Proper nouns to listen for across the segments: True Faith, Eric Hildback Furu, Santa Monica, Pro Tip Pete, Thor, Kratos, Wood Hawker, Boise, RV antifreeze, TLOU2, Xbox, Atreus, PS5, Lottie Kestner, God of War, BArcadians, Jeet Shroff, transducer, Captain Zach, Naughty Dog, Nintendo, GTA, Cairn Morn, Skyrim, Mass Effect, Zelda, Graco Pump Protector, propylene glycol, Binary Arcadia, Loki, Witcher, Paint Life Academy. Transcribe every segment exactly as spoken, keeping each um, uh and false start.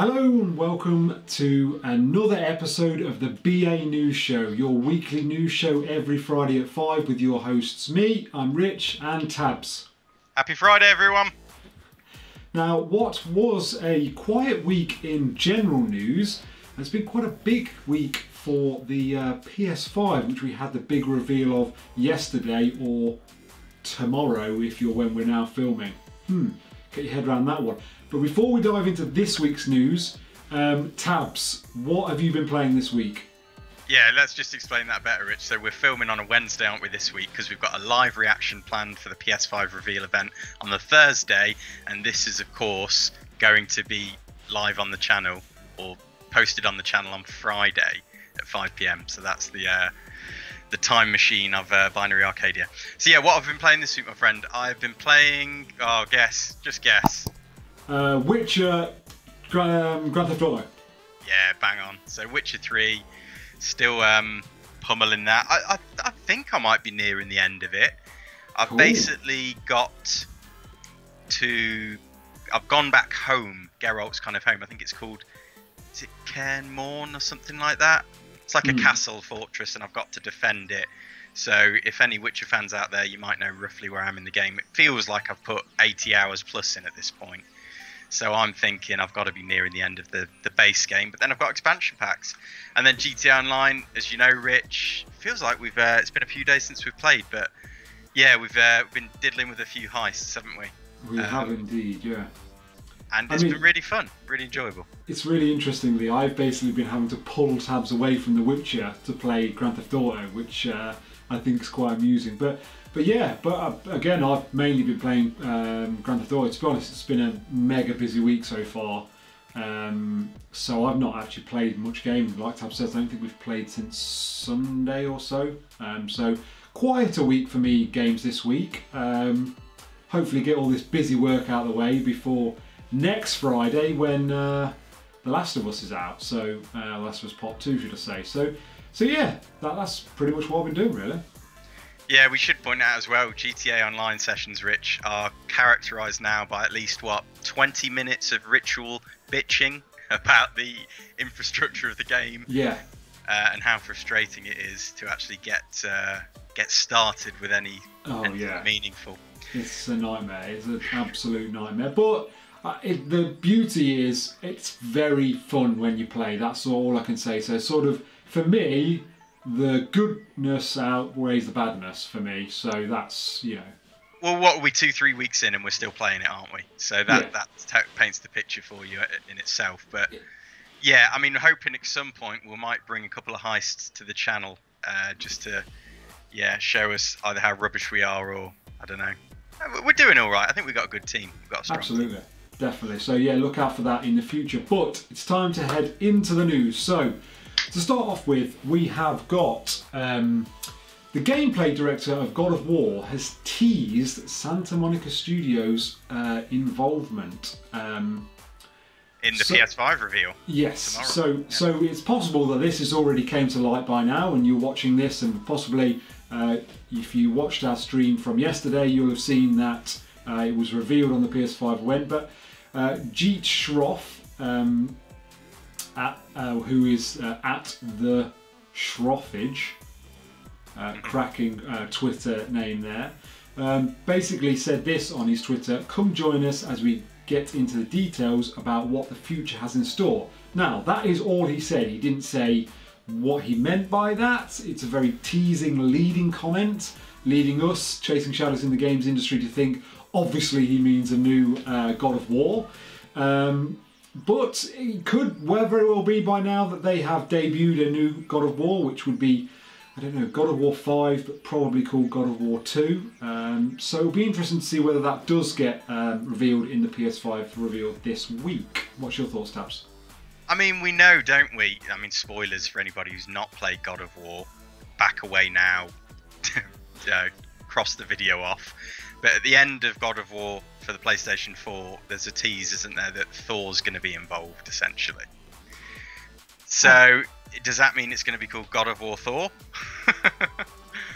Hello and welcome to another episode of the B A News Show, your weekly news show every Friday at five with your hosts me, I'm Rich, and Tabs. Happy Friday everyone! Now what was a quiet week in general news has been quite a big week for the uh, P S five, which we had the big reveal of yesterday, or tomorrow if you're when we're now filming. Hmm, get your head around that one. But before we dive into this week's news, um, Tabs, what have you been playing this week? Yeah, let's just explain that better, Rich. So we're filming on a Wednesday, aren't we, this week? Because we've got a live reaction planned for the P S five reveal event on the Thursday. And this is, of course, going to be live on the channel or posted on the channel on Friday at five p m. So that's the uh, the time machine of uh, Binary Arcadia. So yeah, what I've been playing this week, my friend, I've been playing, oh, guess, just guess. Uh, Witcher, um, Grand Theft Auto. Yeah, bang on. So Witcher three, still um, pummeling that. I, I, I think I might be nearing the end of it. I've cool. basically got to, I've gone back home, Geralt's kind of home. I think it's called, is it Cairn Morn or something like that? It's like mm. a castle fortress and I've got to defend it. So if any Witcher fans out there, you might know roughly where I am in the game. It feels like I've put eighty hours plus in at this point. So I'm thinking I've got to be nearing the end of the, the base game, but then I've got expansion packs. And then G T A Online, as you know, Rich, feels like we've uh, it's been a few days since we've played, but yeah, we've uh, been diddling with a few heists, haven't we? We um, have indeed, yeah. And it's I mean, been really fun, really enjoyable. It's really interestingly, I've basically been having to pull Tabs away from The Witcher to play Grand Theft Auto, which uh, I think is quite amusing. But But yeah, but uh, again, I've mainly been playing um, Grand Theft Auto. To be honest, it's been a mega busy week so far. Um, so I've not actually played much game. Like Tab says, I don't think we've played since Sunday or so. Um, so quite a week for me, games this week. Um, hopefully get all this busy work out of the way before next Friday when uh, The Last of Us is out. So uh, Last of Us Part two, should I say. So, so yeah, that, that's pretty much what I've been doing, really. Yeah, we should point out as well, G T A Online sessions, Rich, are characterised now by at least, what, twenty minutes of ritual bitching about the infrastructure of the game. Yeah. Uh, and how frustrating it is to actually get uh, get started with any oh, anything yeah. meaningful. It's a nightmare. It's an absolute nightmare. But uh, it, the beauty is it's very fun when you play. That's all I can say. So sort of, for me, the goodness outweighs the badness for me, so that's, you know. Well, what are we, two, three weeks in and we're still playing it, aren't we? So that, yeah. that paints the picture for you in itself. But, yeah, yeah I mean, hoping at some point we might bring a couple of heists to the channel uh, just to, yeah, show us either how rubbish we are or, I don't know. We're doing all right. I think we've got a good team. We've got a strong Absolutely. Team. Definitely. So, yeah, look out for that in the future. But it's time to head into the news. So, to start off with, we have got um, the gameplay director of God of War has teased Santa Monica Studios' uh, involvement um, in the so, P S five reveal. Yes, tomorrow. so yeah. so it's possible that this has already came to light by now, and you're watching this, and possibly uh, if you watched our stream from yesterday, you'll have seen that uh, it was revealed on the P S five event. But uh, Jeet Shroff, Um, At, uh, who is uh, at the Shroffage, uh, cracking uh, Twitter name there, um, basically said this on his Twitter: "Come join us as we get into the details about what the future has in store." Now, that is all he said. He didn't say what he meant by that. It's a very teasing, leading comment, leading us, Chasing Shadows in the games industry, to think, obviously, he means a new uh, God of War. Um, But it could very well be by now that they have debuted a new God of War, which would be, I don't know, God of War five, but probably called God of War two. Um, so it'll be interesting to see whether that does get um, revealed in the P S five reveal this week. What's your thoughts, Tabs? I mean, we know, don't we? I mean, spoilers for anybody who's not played God of War. Back away now. you know, cross the video off. But at the end of God of War for the PlayStation four, there's a tease, isn't there, that Thor's going to be involved, essentially. So, does that mean it's going to be called God of War Thor?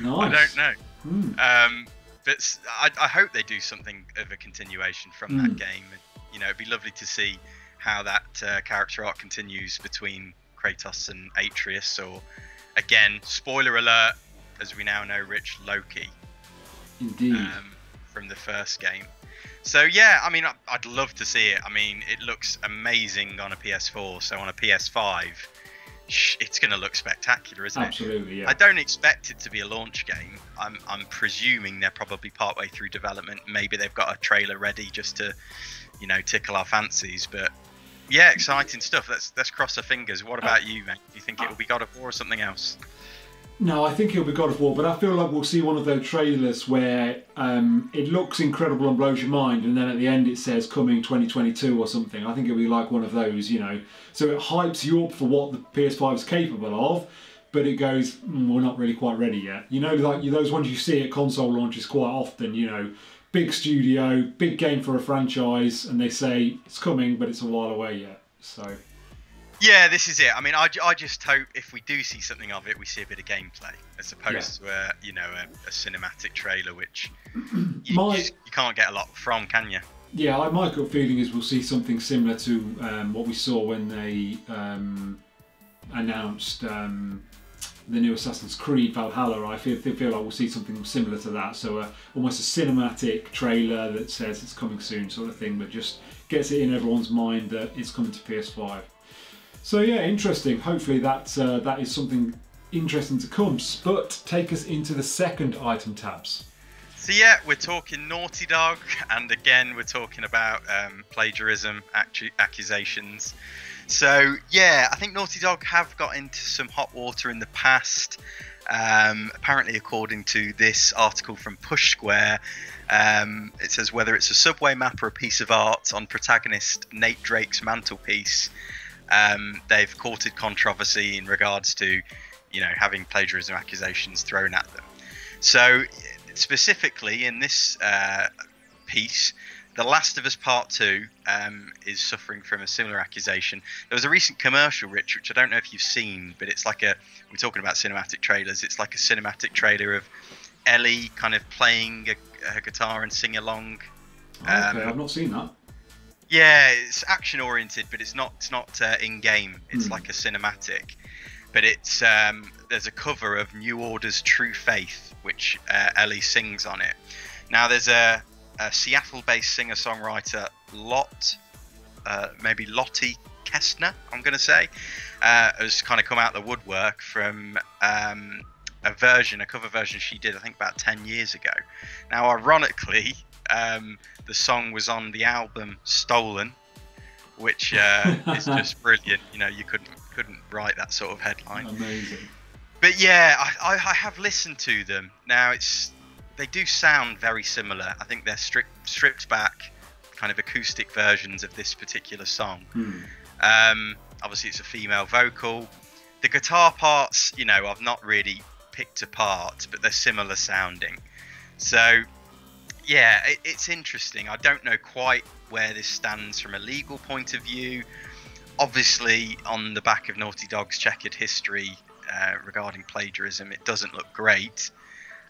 Nice. I don't know. Mm. Um, but I, I hope they do something of a continuation from mm. that game. You know, it'd be lovely to see how that uh, character arc continues between Kratos and Atreus, or, again, spoiler alert, as we now know, Rich, Loki. Indeed. Um, from the first game. So, yeah, I mean, I'd love to see it. I mean, it looks amazing on a P S four, so on a P S five, it's going to look spectacular, isn't it? Absolutely, yeah. I don't expect it to be a launch game. I'm, I'm presuming they're probably partway through development. Maybe they've got a trailer ready just to, you know, tickle our fancies. But, yeah, exciting stuff. Let's, let's cross our fingers. What about you, mate? Do you think it will be God of War or something else? No, I think it'll be God of War, but I feel like we'll see one of those trailers where um, it looks incredible and blows your mind, and then at the end it says coming twenty twenty-two or something. I think it'll be like one of those, you know. So it hypes you up for what the P S five is capable of, but it goes, mm, we're not really quite ready yet. You know, like those ones you see at console launches quite often, you know, big studio, big game for a franchise, and they say it's coming, but it's a while away yet, so... Yeah, this is it. I mean, I, I just hope if we do see something of it, we see a bit of gameplay as opposed yeah. to, a, you know, a, a cinematic trailer, which you, my, just, you can't get a lot from, can you? Yeah, my gut feeling is we'll see something similar to um, what we saw when they um, announced um, the new Assassin's Creed Valhalla. I feel, feel like we'll see something similar to that. So uh, almost a cinematic trailer that says it's coming soon sort of thing, but just gets it in everyone's mind that it's coming to P S five. So yeah, interesting. Hopefully that, uh, that is something interesting to come. But take us into the second item tabs. So yeah, we're talking Naughty Dog. And again, we're talking about um, plagiarism accusations. So yeah, I think Naughty Dog have got into some hot water in the past. Um, apparently, according to this article from Push Square, um, it says whether it's a subway map or a piece of art on protagonist Nate Drake's mantelpiece, Um, they've courted controversy in regards to, you know, having plagiarism accusations thrown at them. So specifically in this uh, piece, The Last of Us Part Two um, is suffering from a similar accusation. There was a recent commercial, Rich, which I don't know if you've seen, but it's like a, we're talking about cinematic trailers. It's like a cinematic trailer of Ellie kind of playing a, a guitar and sing along. Um, okay, I've not seen that. Yeah, it's action oriented, but it's not it's not uh, in game. It's mm. like a cinematic, but it's um, there's a cover of New Order's "True Faith," which uh, Ellie sings on it. Now there's a, a Seattle-based singer-songwriter, Lot, uh, maybe Lottie Kestner, I'm going to say, uh, has kind of come out the woodwork from um, a version, a cover version she did, I think, about ten years ago. Now, ironically, um the song was on the album Stolen, which uh is just brilliant. You know, you couldn't couldn't write that sort of headline. Amazing. But yeah, I, I i have listened to them. Now it's they do sound very similar. I think they're stripped stripped back kind of acoustic versions of this particular song. hmm. Um obviously it's a female vocal. The guitar parts, you know, I've not really picked apart, but they're similar sounding. So yeah, it's interesting. I don't know quite where this stands from a legal point of view. Obviously, on the back of Naughty Dog's checkered history uh, regarding plagiarism, it doesn't look great.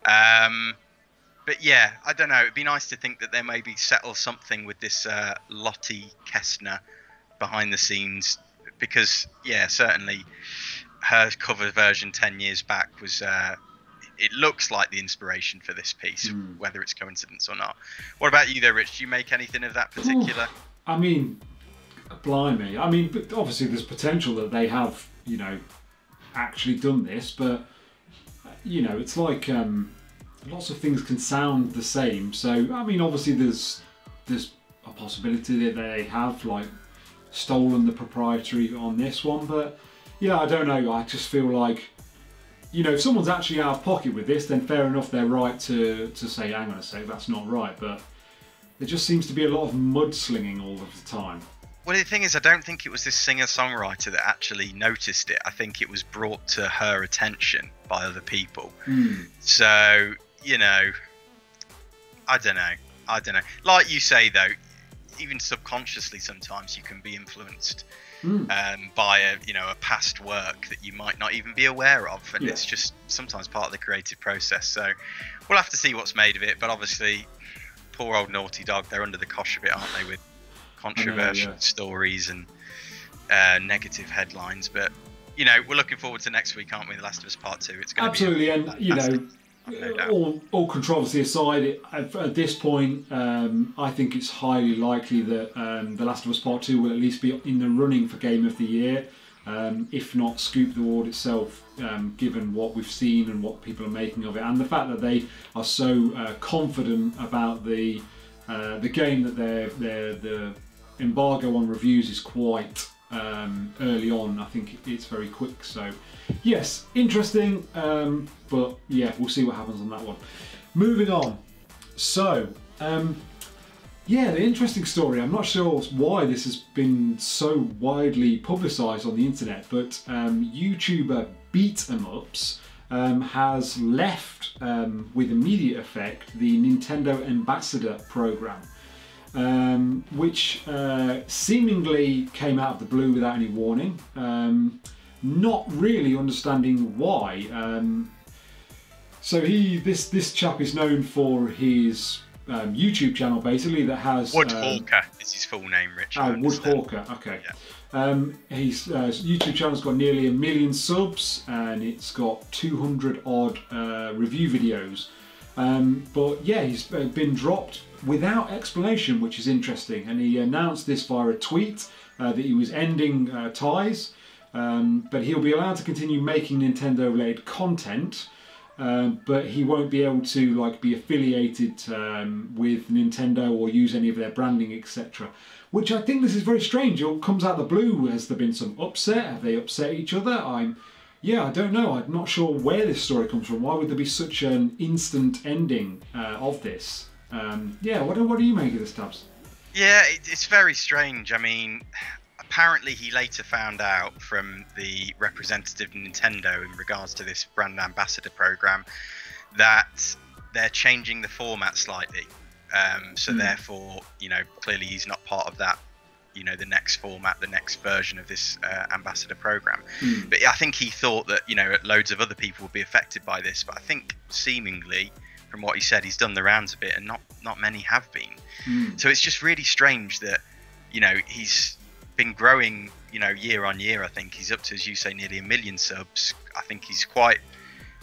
Um, but yeah, I don't know. It'd be nice to think that they maybe settle something with this uh, Lottie Kestner behind the scenes, because yeah, certainly her cover version ten years back was... Uh, it looks like the inspiration for this piece, mm. whether it's coincidence or not. What about you there, Rich? Do you make anything of that particular? Oh, I mean, blimey. I mean, but obviously there's potential that they have, you know, actually done this, but, you know, it's like um, lots of things can sound the same. So, I mean, obviously there's, there's a possibility that they have, like, stolen the proprietary on this one, but, yeah, I don't know. I just feel like, you know, if someone's actually out of pocket with this, then fair enough, they're right to, to say, hang on a sec, that's not right. But there just seems to be a lot of mudslinging all of the time. Well, the thing is, I don't think it was this singer-songwriter that actually noticed it. I think it was brought to her attention by other people. Mm. So, you know, I don't know. I don't know. Like you say, though, even subconsciously sometimes you can be influenced Mm. Um, by a you know a past work that you might not even be aware of, and yeah. it's just sometimes part of the creative process. So we'll have to see what's made of it. But obviously, poor old Naughty Dog, they're under the cosh of it, aren't they? With controversial know, yeah. stories and uh, negative headlines. But, you know, we're looking forward to next week, aren't we? The Last of Us Part Two. It's going Absolutely. to be Absolutely, and, fantastic. you know... No all, all controversy aside, it, at, at this point, um, I think it's highly likely that um, The Last of Us Part Two will at least be in the running for Game of the Year, um, if not Scoop the Award itself, um, given what we've seen and what people are making of it, and the fact that they are so uh, confident about the uh, the game that their their the embargo on reviews is quite um, early on. I think it's very quick, so. Yes, interesting, um, but yeah, we'll see what happens on that one. Moving on. So, um, yeah, the interesting story. I'm not sure why this has been so widely publicised on the internet, but um, YouTuber Beat 'em Ups um, has left, um, with immediate effect, the Nintendo Ambassador programme, um, which uh, seemingly came out of the blue without any warning. Um, Not really understanding why. Um, so he, this this chap is known for his um, YouTube channel, basically, that has Wood Hawker um, is his full name, Richard. Oh, Wood Hawker. Okay. Yeah. Um, his uh, YouTube channel's got nearly a million subs, and it's got two hundred odd uh, review videos. Um, but yeah, he's been dropped without explanation, which is interesting. And he announced this via a tweet uh, that he was ending uh, ties. Um, but he'll be allowed to continue making Nintendo-related content, um, but he won't be able to like be affiliated um, with Nintendo or use any of their branding, et cetera. Which I think this is very strange. It all comes out of the blue. Has there been some upset? Have they upset each other? I'm, yeah, I don't know. I'm not sure where this story comes from. Why would there be such an instant ending uh, of this? Um, yeah, what, what do you make of this, Tabs? Yeah, it's very strange. I mean. Apparently, he later found out from the representative of Nintendo in regards to this brand ambassador program that they're changing the format slightly. Um, so mm. therefore, you know, clearly he's not part of that, you know, the next format, the next version of this uh, ambassador program. Mm. But I think he thought that, you know, loads of other people would be affected by this. But I think seemingly, from what he said, he's done the rounds a bit and not, not many have been. Mm. So it's just really strange that, you know, he's... been growing, you know, year on year. I think he's up to, as you say, nearly a million subs. I think he's quite,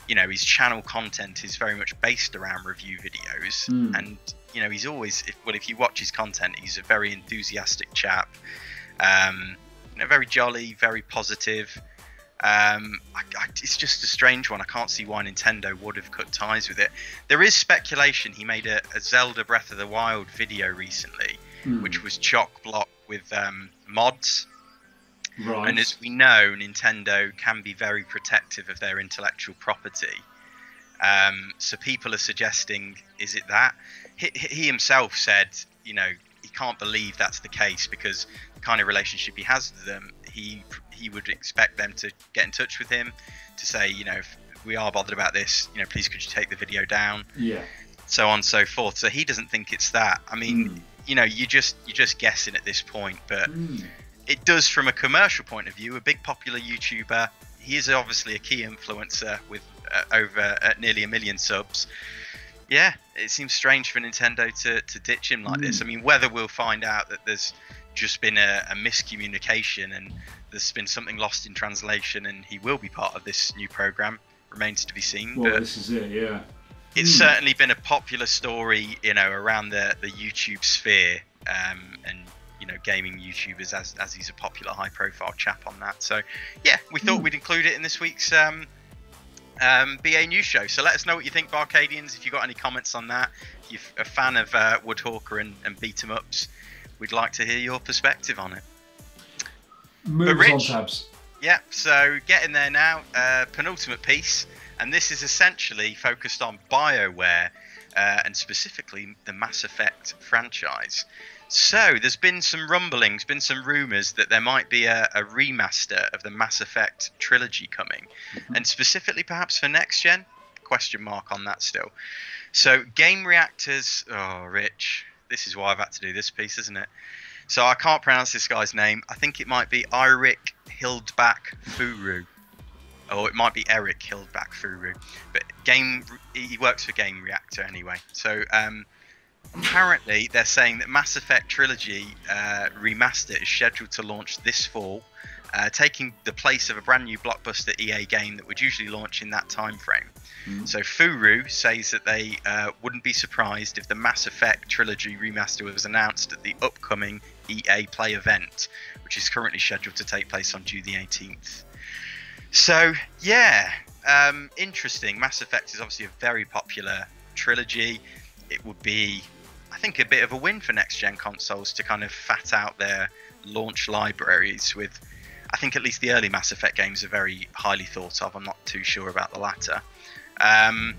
you know, his channel content is very much based around review videos. Mm. And, you know, he's always, if, well, if you watch his content, he's a very enthusiastic chap, um, you know, very jolly, very positive. Um, I, I, it's just a strange one. I can't see why Nintendo would have cut ties with it. There is speculation. He made a, a Zelda Breath of the Wild video recently, mm. which was chock-block with um, mods, right. And as we know, Nintendo can be very protective of their intellectual property. Um, so people are suggesting, is it that? He, he himself said, you know, he can't believe that's the case because the kind of relationship he has with them, he he would expect them to get in touch with him to say, you know, if we are bothered about this, you know, please could you take the video down? Yeah. So on and so forth. So he doesn't think it's that. I mean. Mm. You know, you just you're just guessing at this point, but mm. it does, from a commercial point of view, a big popular YouTuber. He is obviously a key influencer with uh, over uh, nearly a million subs. Yeah, it seems strange for Nintendo to to ditch him like mm. this. I mean, whether we'll find out that there's just been a, a miscommunication and there's been something lost in translation, and he will be part of this new program remains to be seen. Well, but this is it, yeah. It's mm. certainly been a popular story, you know, around the, the YouTube sphere, um, and, you know, gaming YouTubers, as, as he's a popular high profile chap on that. So, yeah, we thought mm. we'd include it in this week's um, um, B A News Show. So let us know what you think, BArcadians, if you've got any comments on that. If you're a fan of uh, Wood Hawker and, and Beat 'em Ups, we'd like to hear your perspective on it. Moves Rich, on, Tabs. Yeah, so get in there now. Uh, penultimate piece. And this is essentially focused on BioWare uh, and specifically the Mass Effect franchise. So there's been some rumblings, been some rumours that there might be a, a remaster of the Mass Effect trilogy coming. Mm-hmm. And specifically perhaps for next gen? Question mark on that still. So Game Reactors, oh Rich, this is why I've had to do this piece, isn't it? So I can't pronounce this guy's name. I think it might be Eric Hildback Furu. Or it might be Eric Hildback Furu, but game he works for Game Reactor anyway. So um, Apparently, they're saying that Mass Effect Trilogy uh, Remaster is scheduled to launch this fall, uh, taking the place of a brand new blockbuster E A game that would usually launch in that time frame. Mm. So Furu says that they uh, wouldn't be surprised if the Mass Effect Trilogy Remaster was announced at the upcoming E A Play event, which is currently scheduled to take place on June the eighteenth. So, yeah, um, interesting. Mass Effect is obviously a very popular trilogy. It would be, I think, a bit of a win for next-gen consoles to kind of fat out their launch libraries with, I think at least the early Mass Effect games are very highly thought of. I'm not too sure about the latter. Um,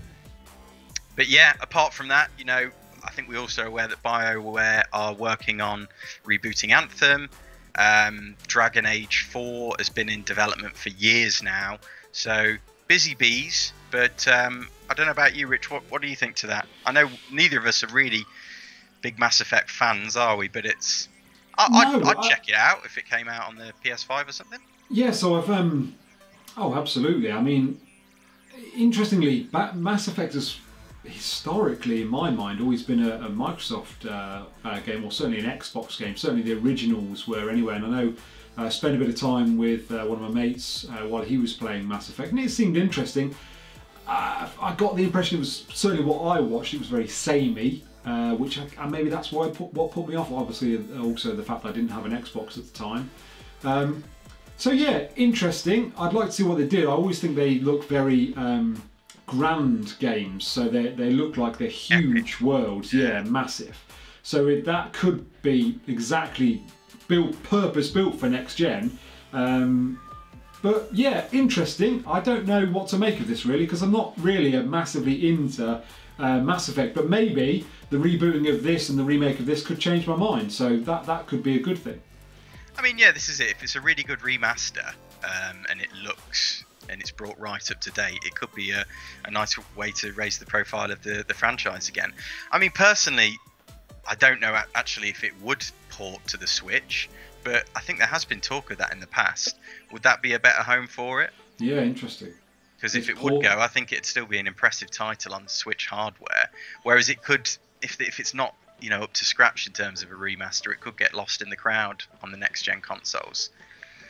but yeah, apart from that, you know, I think we're also aware that BioWare are working on rebooting Anthem. Um, Dragon Age four has been in development for years now. So busy bees, but um, I don't know about you, Rich. What, what do you think to that? I know neither of us are really big Mass Effect fans, are we? But it's I, no, I'd, I'd I, check it out if it came out on the P S five or something. Yeah, so I've um oh, absolutely. I mean, interestingly, Mass Effect has historically, in my mind, always been a, a Microsoft uh, uh, game, or certainly an Xbox game. Certainly the originals were anyway. And I know I uh, spent a bit of time with uh, one of my mates uh, while he was playing Mass Effect, and it seemed interesting. Uh, I got the impression it was certainly what I watched. It was very samey, uh, which I, and maybe that's why put, what put me off. Obviously, also the fact that I didn't have an Xbox at the time. Um, so yeah, interesting. I'd like to see what they did. I always think they look very um, grand games. So they they look like they're huge worlds. Yeah, massive. So it, that could be exactly built, purpose built for next gen. Um, But yeah, interesting. I don't know what to make of this really, because I'm not really a massively into uh, Mass Effect, but maybe the rebooting of this and the remake of this could change my mind. So that, that could be a good thing. I mean, yeah, this is it. If it's a really good remaster um, and it looks and it's brought right up to date, it could be a, a nice way to raise the profile of the, the franchise again. I mean, personally, I don't know actually if it would port to the Switch, but I think there has been talk of that in the past. Would that be a better home for it? Yeah, interesting. Because if it would go, I think it'd still be an impressive title on Switch hardware. Whereas it could, if if it's not, you know, up to scratch in terms of a remaster, it could get lost in the crowd on the next-gen consoles.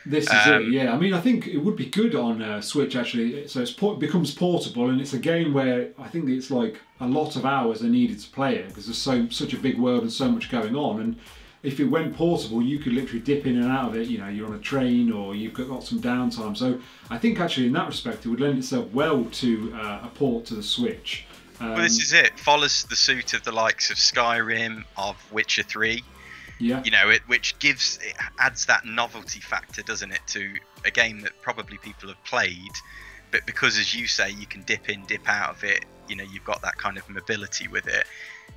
This is um, it, yeah. I mean, I think it would be good on uh, Switch, actually. So it's port becomes portable, and it's a game where I think it's like a lot of hours are needed to play it, because there's so such a big world and so much going on. And if it went portable, you could literally dip in and out of it. You know, you're on a train or you've got some downtime. So I think actually in that respect, it would lend itself well to uh, a port to the Switch. Um, well, this is it. Follows the suit of the likes of Skyrim, of Witcher three. Yeah. You know, it which gives it adds that novelty factor, doesn't it, to a game that probably people have played, but because, as you say, you can dip in, dip out of it. You know, you've got that kind of mobility with it.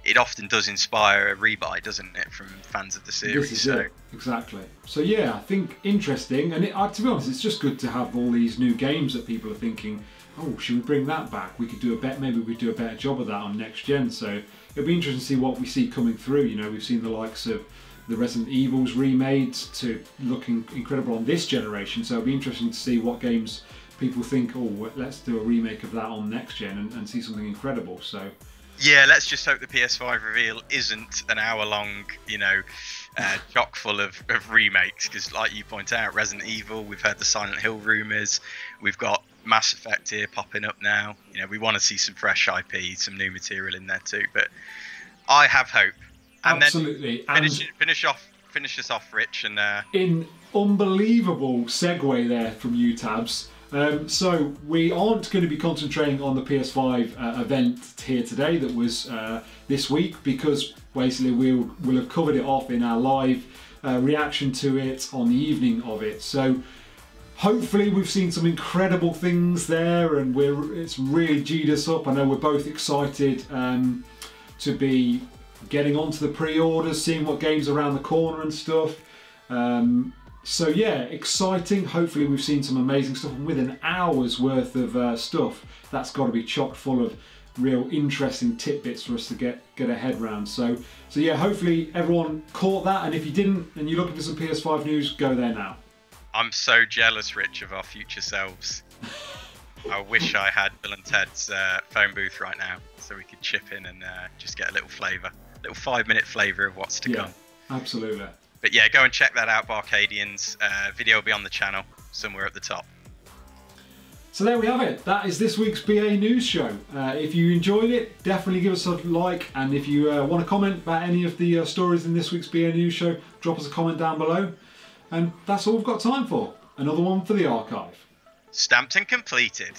It often does inspire a rebuy, doesn't it, from fans of the series? This is so. It. Exactly. So yeah, I think interesting, and it, uh, to be honest, it's just good to have all these new games that people are thinking, oh, should we bring that back? We could do a bet. Maybe we do a better job of that on next gen. So it'll be interesting to see what we see coming through. You know, we've seen the likes of the Resident Evils remade to looking incredible on this generation. So it'll be interesting to see what games people think, oh, let's do a remake of that on next gen and, and see something incredible. So yeah, let's just hope the P S five reveal isn't an hour-long, you know, uh, chock full of, of remakes. Because, like you point out, Resident Evil, we've heard the Silent Hill rumours, we've got Mass Effect here popping up now. You know, we want to see some fresh I P, some new material in there too. But I have hope. And absolutely. Then finish, and finish off, finish us off, Rich, and uh... in unbelievable segue there from you, Tabs. Um, so we aren't going to be concentrating on the P S five uh, event here today that was uh, this week, because basically we'll, we'll have covered it off in our live uh, reaction to it on the evening of it. So hopefully we've seen some incredible things there, and we're it's really G'd us up. I know we're both excited um, to be getting onto the pre-orders, seeing what games are around the corner and stuff. Um, So yeah, exciting. Hopefully we've seen some amazing stuff, and with an hour's worth of uh, stuff, that's got to be chock full of real interesting tidbits for us to get get a head round. So so yeah, hopefully everyone caught that, and if you didn't and you're looking for some P S five news, go there now. I'm so jealous, Rich, of our future selves. I wish I had Bill and Ted's uh, phone booth right now so we could chip in and uh, just get a little flavour. little five minute flavour of what's to yeah, come. Absolutely. But yeah, go and check that out, BArcadians. Uh, video will be on the channel somewhere at the top. So there we have it. That is this week's B A News Show. Uh, if you enjoyed it, definitely give us a like. And if you uh, want to comment about any of the uh, stories in this week's B A News Show, drop us a comment down below. And that's all we've got time for. Another one for the archive. Stamped and completed.